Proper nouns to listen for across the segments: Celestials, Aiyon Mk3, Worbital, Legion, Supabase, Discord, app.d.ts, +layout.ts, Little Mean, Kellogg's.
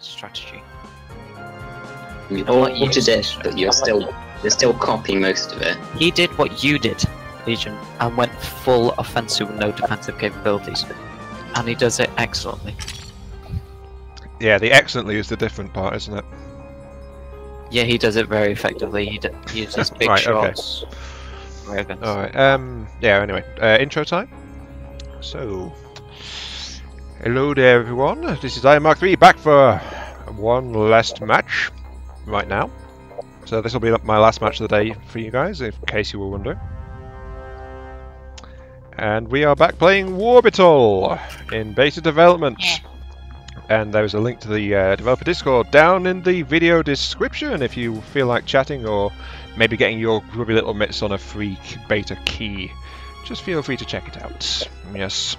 strategy. You know what you did it, but they're still copying most of it. He did what you did, Legion, and went full offensive with no defensive capabilities. And he does it excellently. Yeah, the excellently is the different part, isn't it? Yeah, he does it very effectively. He uses big right, shots. Okay. Alright, yeah, anyway, intro time. So, hello there everyone, this is Aiyon Mk3 back for one last match right now. So this will be my last match of the day for you guys, in case you were wondering. And we are back playing Worbital in beta development. Yeah. And there's a link to the developer Discord down in the video description if you feel like chatting or maybe getting your grubby little mitts on a free beta key. Just feel free to check it out. Yes.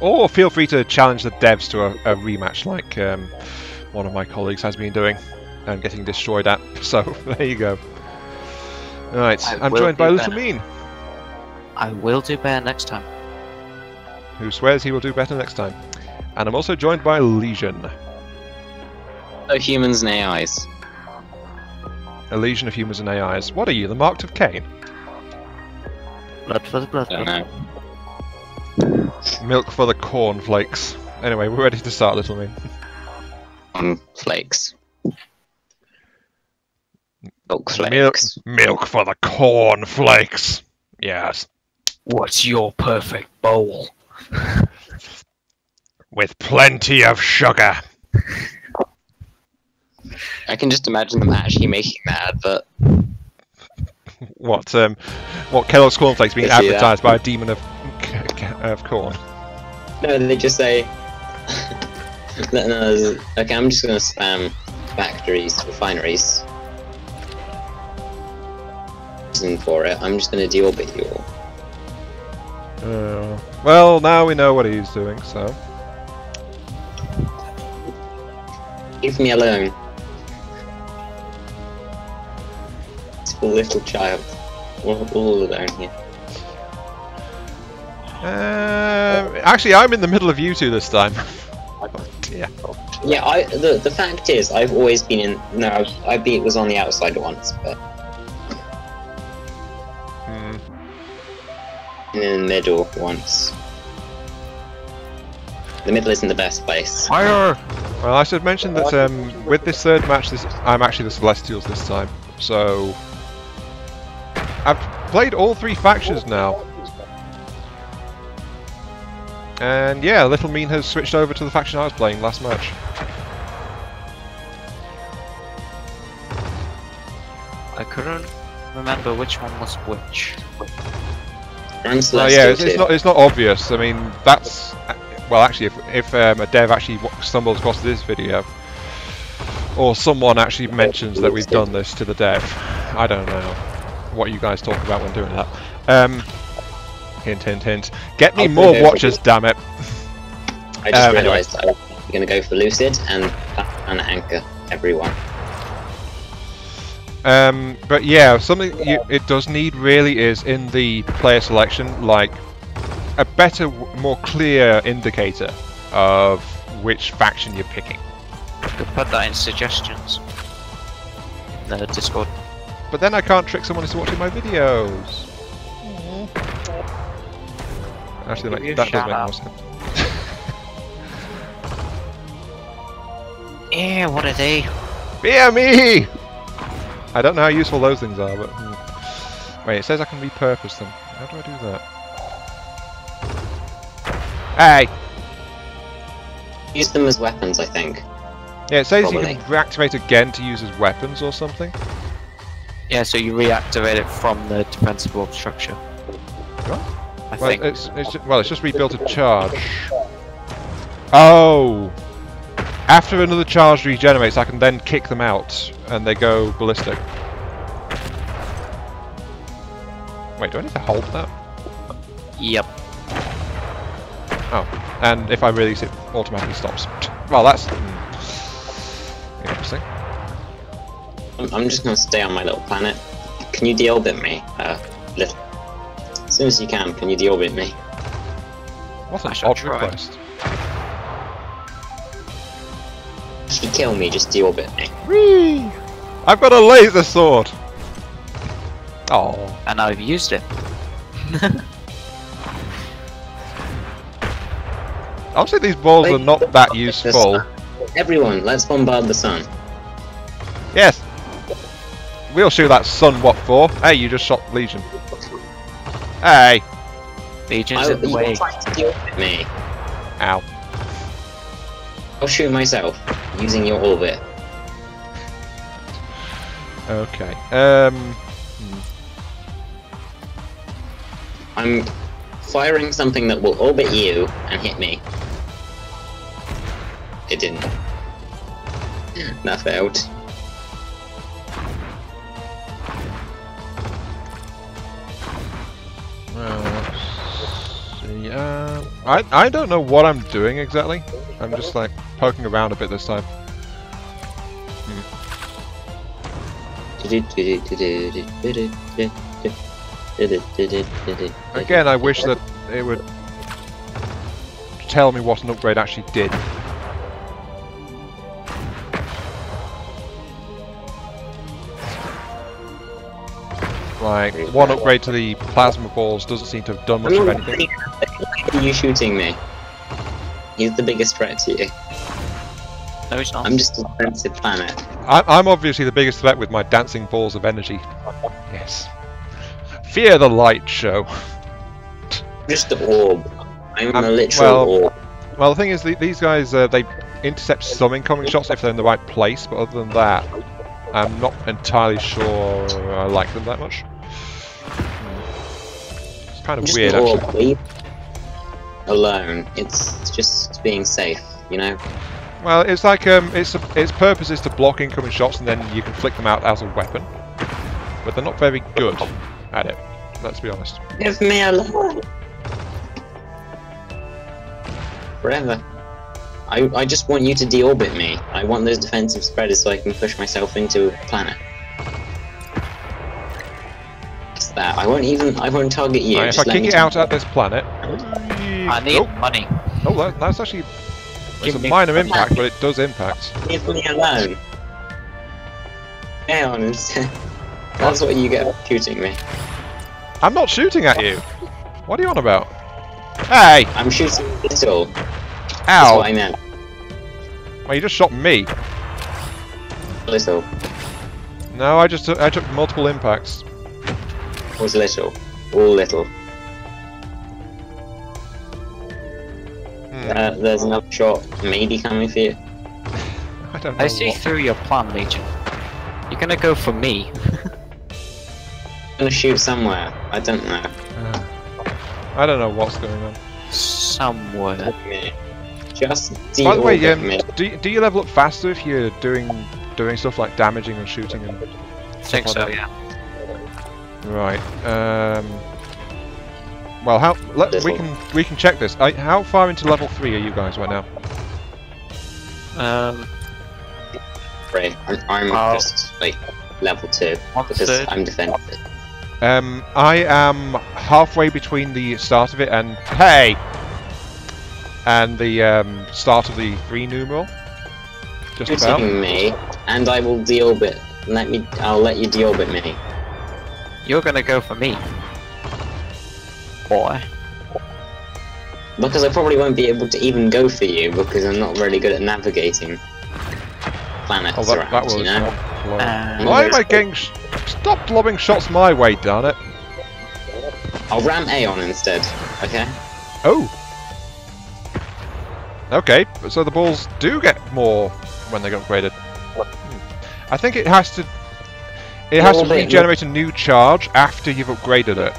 Or feel free to challenge the devs to a rematch like one of my colleagues has been doing and getting destroyed at. So, there you go. Alright, I'm joined by Little Mean. I will do better next time. Who swears he will do better next time. And I'm also joined by Legion. Oh, humans and AIs. A legion of humans and AIs. What are you, the Marked of Cain? Blood for the blood. Milk for the cornflakes. Anyway, we're ready to start, Little Mean. Cornflakes. Milk flakes. Milk for the cornflakes. Yes. What's your perfect bowl? With plenty of sugar. I can just imagine them actually making that advert. What Kellogg's cornflakes being advertised by a demon of corn? No, they just say. No, okay, I'm just gonna spam factories, refineries. Reason for it. I'm just gonna deorbit you all. Well, now we know what he's doing, so. Leave me alone. It's a little child. We're all alone here. Actually, I'm in the middle of you two this time. Yeah. Yeah. The fact is, I've always been in. No, I was on the outside once, but in the middle once. The middle isn't the best place. Fire! Well, I should mention that with this third match, I'm actually the Celestials this time. So I've played all three factions now, and yeah, Little Mean has switched over to the faction I was playing last match. I couldn't remember which one was which. Oh yeah, it's not obvious. I mean, that's. Well, actually, if a dev actually stumbles across this video, or someone actually mentions that we've done this to the dev, I don't know what you guys talk about when doing that. Hint, hint, hint. Get me more watchers, damn it! I just realised anyway. I'm going to go for Lucid and Anchor everyone. But yeah, something it does need really is in the player selection, like. A better, more clear indicator of which faction you're picking. I could put that in suggestions in the Discord. But then I can't trick someone into watching my videos. Mm-hmm. Actually, like, that does make more sense. Yeah, what are they? Yeah, me! I don't know how useful those things are, but. Wait, it says I can repurpose them. How do I do that? Hey! Use them as weapons, I think. Yeah, it says probably. You can reactivate again to use as weapons or something. Yeah, so you reactivate it from the defensible structure. What? I think. It's just rebuilt a charge. Oh! After another charge regenerates, I can then kick them out, and they go ballistic. Wait, do I need to hold that? Yep. Oh, and if I release it, automatically stops. Well, that's interesting. I'm just going to stay on my little planet. Can you deorbit me? As soon as you can you deorbit me? What an odd request. actually kill me, just deorbit me. Whee! I've got a laser sword! Oh. And I've used it. Obviously these balls are not that useful. Everyone, let's bombard the sun. Yes! We'll shoot that sun, what for? Hey, you just shot Legion. Hey! Legion's in the way. Trying to deorbit me. Ow. I'll shoot myself, using your orbit. Okay, I'm firing something that will orbit you and hit me. It didn't. That failed. Well, let's see. I don't know what I'm doing exactly. I'm just like poking around a bit this time. Again, I wish that it would tell me what an upgrade actually did. Like, one upgrade to the plasma balls doesn't seem to have done much of anything. Why are you shooting me? He's the biggest threat to you. No, he's not. I'm just a defensive planet. I'm obviously the biggest threat with my dancing balls of energy. Yes. Fear the light show. Just the orb. I'm a literal orb. Well, the thing is, these guys, they intercept some incoming shots if they're in the right place, but other than that, I'm not entirely sure I like them that much. It's kind of just weird, actually. Alone. It's just being safe, you know? Well, it's like, its purpose is to block incoming shots and then you can flick them out as a weapon. But they're not very good at it, let's be honest. Give me a life! Forever. I just want you to deorbit me. I want those defensive spreaders so I can push myself into a planet. It's that. I won't target you. Right, if I kick it out at this planet... I need money. Oh, that's actually... It's a minor impact, but it does impact. Leave me alone. Down instead. That's what you get for shooting me. I'm not shooting at you. What are you on about? Hey! I'm shooting Little. Ow! That's what I meant. Well, you just shot me. Little. No, I took multiple impacts. It was Little. All Little. There's another shot maybe coming for you. I don't know. I see through your plan, Legion. You're gonna go for me. I'm gonna shoot somewhere. I don't know. I don't know what's going on. Somewhere. Just deal. By the way, do you level up faster if you're doing stuff like damaging and shooting and stuff like that? Yeah. Right. Well, we can check this. How far into level 3 are you guys right now? 3. I'm just like level 2 because I'm defensive. I am halfway between the start of it and the start of the 3 numeral. Just about. You're shooting me, and I will deorbit. I'll let you deorbit me. You're gonna go for me. Boy. Because I probably won't be able to even go for you because I'm not really good at navigating planets around, you know? Why am I getting... Stop lobbing shots my way, darn it! I'll ram Aiyon instead, okay? Oh! Okay, so the balls do get more when they get upgraded. I think it has to... It has to regenerate a new charge after you've upgraded it.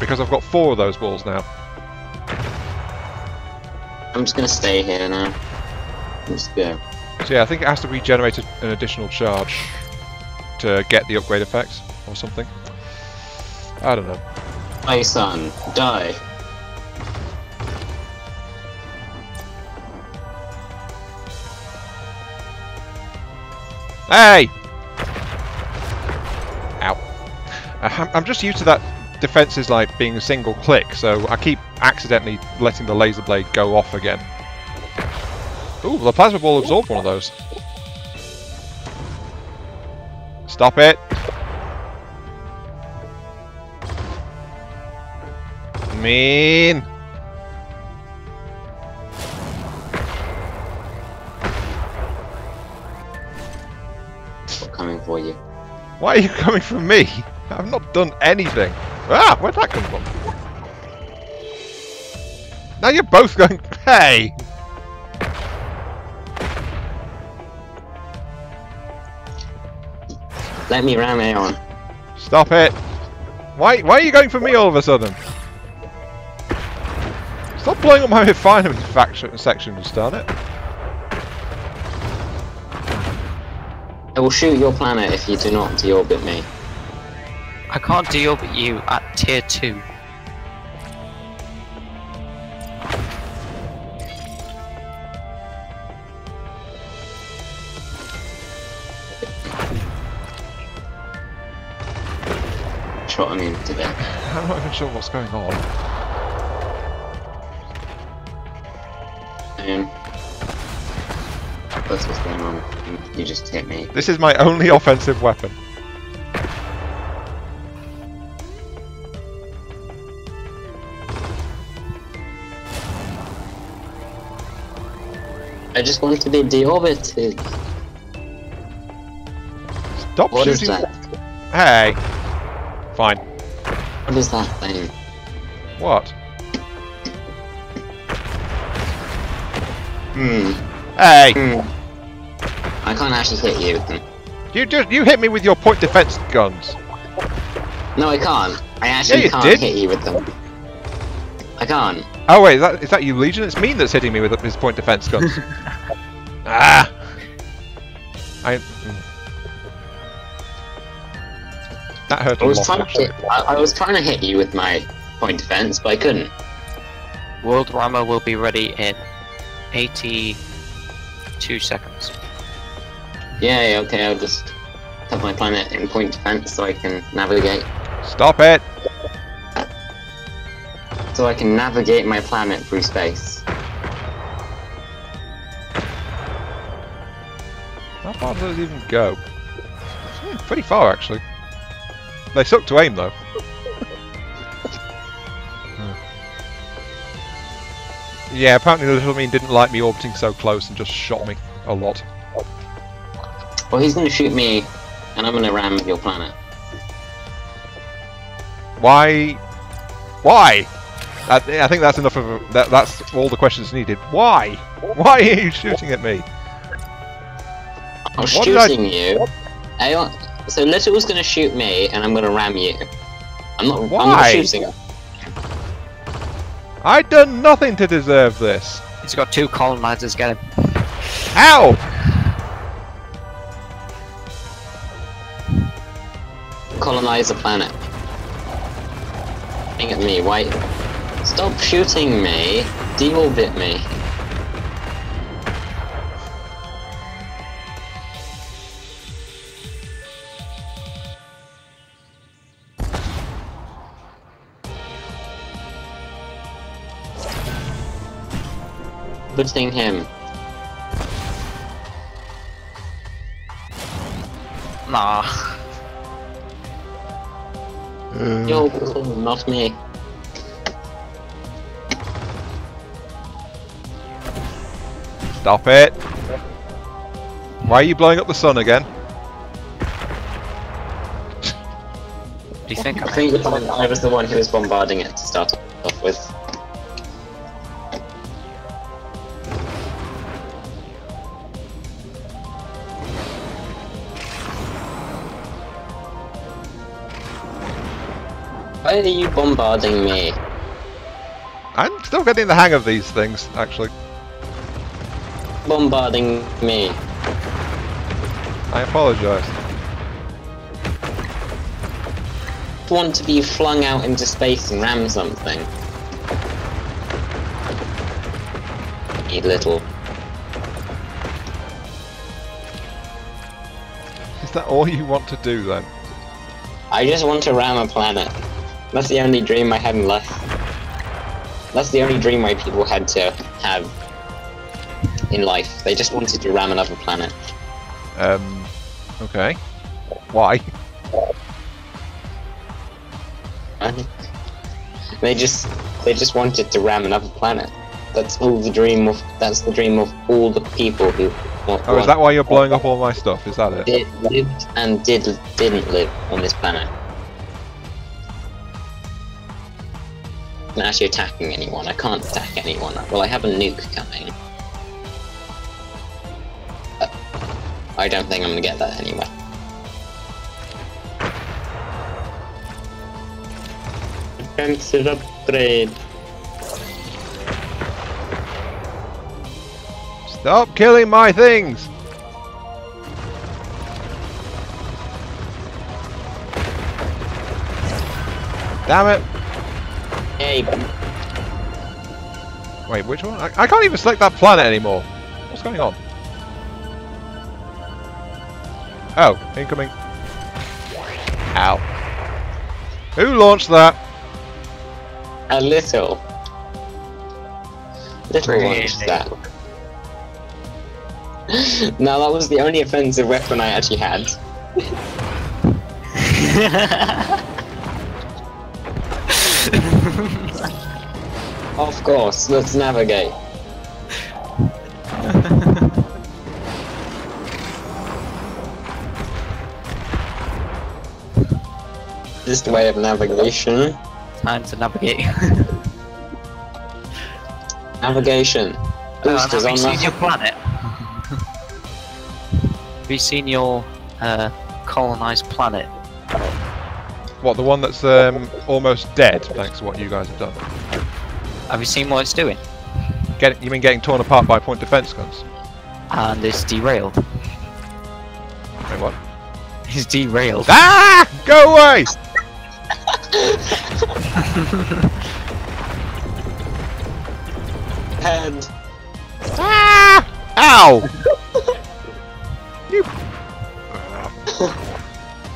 Because I've got 4 of those balls now. I'm just gonna stay here now. Let's go. So yeah, I think it has to regenerate an additional charge to get the upgrade effects or something. I don't know. My son, die. Hey! Ow. I'm just used to that. Defense is like being a single click, so I keep accidentally letting the laser blade go off again. Ooh, the plasma ball absorbed one of those. Stop it. Mean. We're coming for you. Why are you coming for me? I've not done anything. Ah, where'd that come from? Now you're both going, hey! Let me ram Aiyon. Stop it! Why are you going for me all of a sudden? Stop blowing up my refinement section, darn it. I will shoot your planet if you do not deorbit me. I can't deorbit you at tier 2. Shot him into there. I'm not even sure what's going on. That's what's going on. You just hit me. This is my only offensive weapon. I just want to be deorbited. Stop what shooting! Is that? Hey. Fine. What is that thing? What? Hey! I can't actually hit you. You hit me with your point defense guns. No, I can't. I actually can't hit you with them. I can't. Oh wait, is that you, Legion? It's Mean that's hitting me with his point defense guns. Ah! That hurt I was trying to hit you with my point defense, but I couldn't. World Rama will be ready in 82 seconds. Yay, okay, I'll just have my planet in point defense so I can navigate. Stop it! So I can navigate my planet through space. How far does it even go? Pretty far, actually. They suck to aim, though. Yeah, apparently Little Mean didn't like me orbiting so close and just shot me a lot. Well, he's going to shoot me, and I'm going to ram your planet. Why? Why? I think that's enough of a, that's all the questions needed. Why? Why are you shooting at me? I'm shooting you. So Little was gonna shoot me, and I'm gonna ram you. I'm not shooting her. I've done nothing to deserve this. He's got two colonizers. Get him. Ow! Colonize the planet. Hang at me, wait. Stop shooting me. Deorbit me. Boosting him. Nah. Yo, not me. Stop it! Why are you blowing up the sun again? Do you think I was the one who was bombarding it to start off with? Why are you bombarding me? I'm still getting the hang of these things, actually. Bombarding me. I apologize. I want to be flung out into space and ram something. You little. Is that all you want to do, then? I just want to ram a planet. That's the only dream I had in life. That's the only dream my people had to have. in life. They just wanted to ram another planet. Okay. Why? They just wanted to ram another planet. That's all the dream of. That's the dream of all the people who. Oh, is that why you're blowing up all my stuff? Is that it? Lived and didn't live on this planet. I'm not actually attacking anyone. I can't attack anyone. Well, I have a nuke coming. I don't think I'm gonna get that anyway. Defensive upgrade. Stop killing my things! Damn it! Hey. Wait, which one? I can't even select that planet anymore. What's going on? Oh, incoming. Ow. Who launched that? A little. Little launched that. Now that was the only offensive weapon I actually had. Of course, let's navigate. This is the way of navigation. Time to navigate. Navigation. Boosters on that. Your planet. Have you seen your colonized planet? What, the one that's almost dead, thanks to what you guys have done? Have you seen what it's doing? You mean getting torn apart by point defense guns? And it's derailed. Wait, what? It's derailed. Ah! Go away! And... Ah! Ow!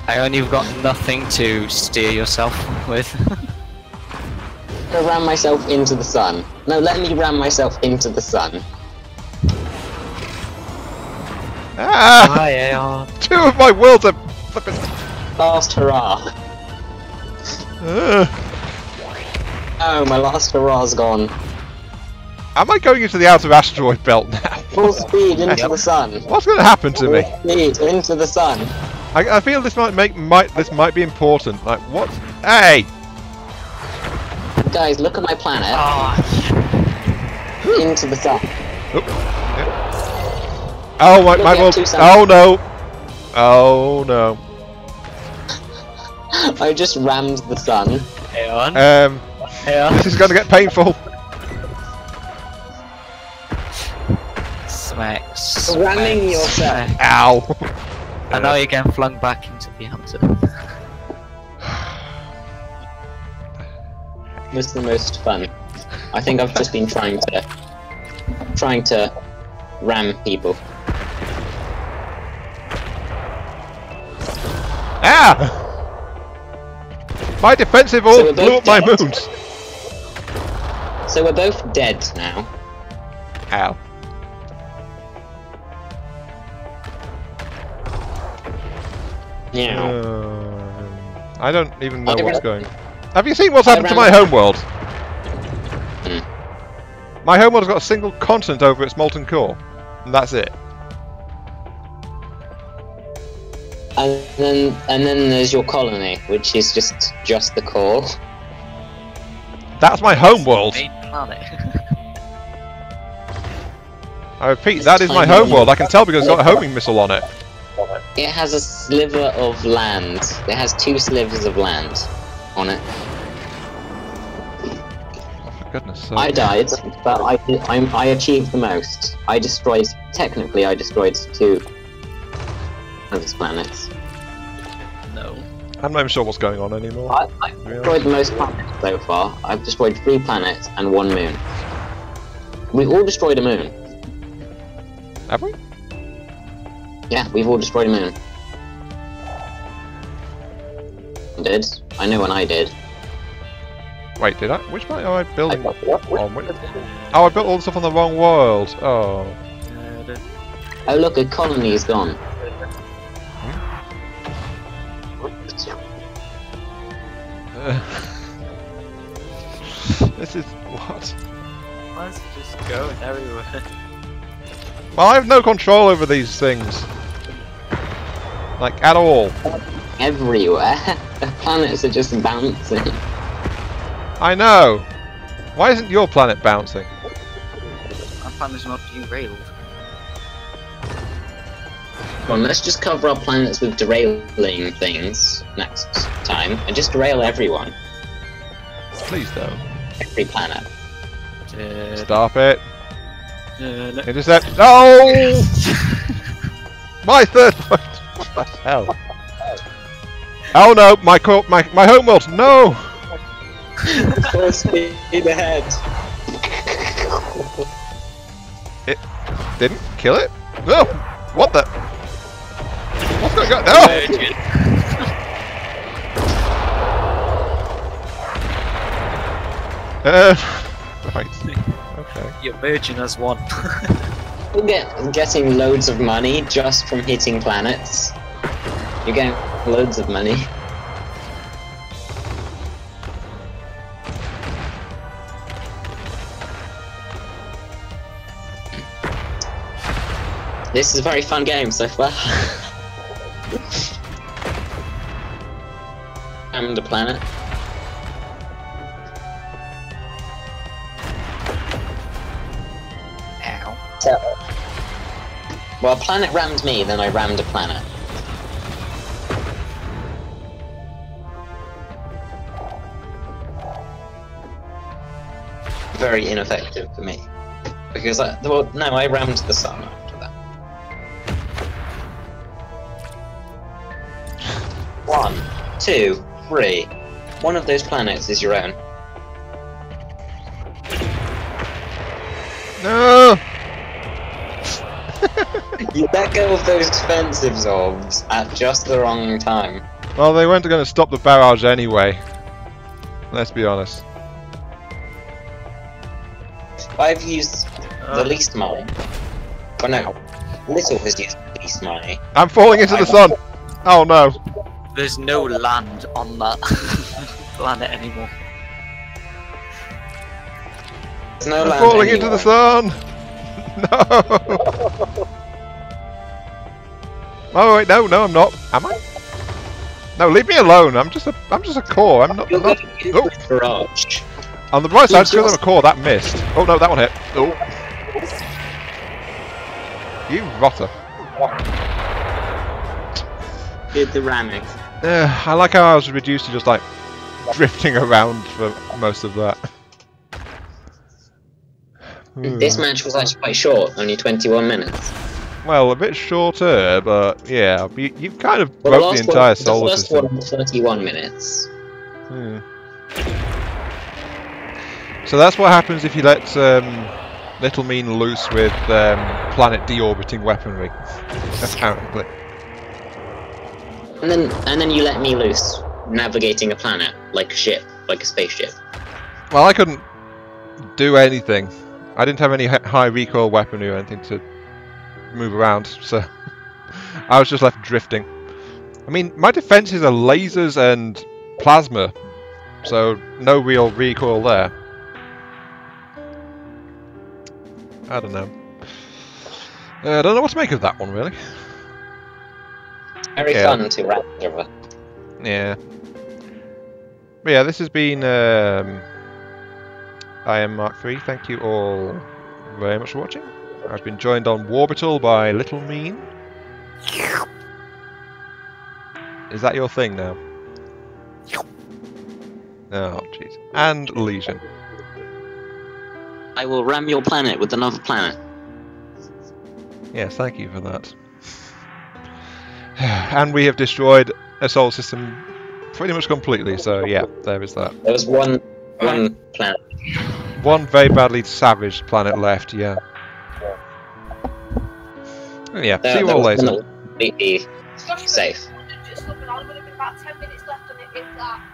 Aiyon, you've got nothing to steer yourself with. I ram myself into the sun. No, let me ram myself into the sun. Ah! Hi, Aiyon. Two of my worlds are fucking... Last hurrah. Oh, my last hurrah's gone. Am I going into the outer asteroid belt now? Full speed into the sun. What's going to happen to me? Full speed into the sun. I feel this might be important. Like what? Hey! Guys, look at my planet. Oh. Into the sun. Oop. Yeah. Oh my world! Oh no! Oh no! I just rammed the sun. Aiyon. This is going to get painful. Smack, smack. Ramming yourself. Ow. And now you're getting flung back into the hamster. This is the most fun. I think I've just been trying to ram people. Ah! My defensive orb blew up my moons. So we're both dead now. Ow. I don't even know what's going on. Have you seen what's happened to my homeworld? My homeworld's got a single continent over its molten core. And that's it. And then there's your colony, which is just the core. That's my homeworld! I repeat, that is my homeworld. I can tell because it's got a homing missile on it. It has a sliver of land. It has two slivers of land on it. Oh, for goodness sake. I died, but I achieved the most. I destroyed... Technically, I destroyed two of its planets. No. I'm not even sure what's going on anymore. I've destroyed the most planets so far. I've destroyed 3 planets and 1 moon. We all destroyed a moon. Have we? Yeah, we've all destroyed a moon. Did. I know when I did. Wait, did I? Which planet am I building on? Oh, I built all the stuff on the wrong world. Oh. Oh look, a colony is gone. This is what? Why is it just going everywhere? Well, I have no control over these things. Like, at all. Everywhere? The planets are just bouncing. I know! Why isn't your planet bouncing? Our planet's not derailed. Come on, let's just cover our planets with derailing things next time, and just derail everyone. Please don't. Every planet. Stop it. Intercept. No! My third point! What the hell? Oh no, my homeworld, no! Full speed ahead. It didn't kill it? No! Oh, what the? What's going on? No! Right. Okay. You're merging as one. You're getting loads of money just from hitting planets. You're getting loads of money. This is a very fun game so far. And a planet. Ow. So, well, a planet rammed me, then I rammed a planet. Very ineffective for me. Because I, well, no, I rammed the sun after that. One, two, three. One of those planets is your own. No! You let go of those defensive orbs at just the wrong time. Well, they weren't going to stop the barrage anyway. Let's be honest. I've used the least money. For now. Little has used the least money. I'm falling into the sun! Oh no. There's no land on that planet anymore. There's no land falling anywhere. Into the sun! No! Oh wait, no, I'm not. Am I? No, leave me alone. I'm just a core. I'm not. Oh. On the right side, because I'm a core, that missed. Oh no, that one hit. Oh. You rotter. Did the ramming. I like how I was reduced to just like drifting around for most of that. This match was actually quite short, only 21 minutes. Well, a bit shorter, but yeah, you've kind of broke the entire solar system. The first one was 31 minutes. Hmm. So that's what happens if you let Little Mean loose with planet deorbiting weaponry, apparently. And then you let me loose, navigating a planet like a ship, like a spaceship. Well, I couldn't do anything. I didn't have any high recoil weaponry or anything to move around, so I was just left drifting. I mean, my defenses are lasers and plasma, so no real recoil there. I don't know. I don't know what to make of that one, really. Very fun to wrap over. Yeah. But yeah, this has been Aiyon Mk3. Thank you all very much for watching. I've been joined on Worbital by Little Mean. Is that your thing now? Oh, jeez. And Legion. I will ram your planet with another planet. Yes, thank you for that. And we have destroyed a solar system pretty much completely, so yeah, there is that. There was one planet. One very badly savaged planet left, yeah. Yeah, see you all later. Completely safe. Just look, and I would have been about 10 minutes left on it, if that.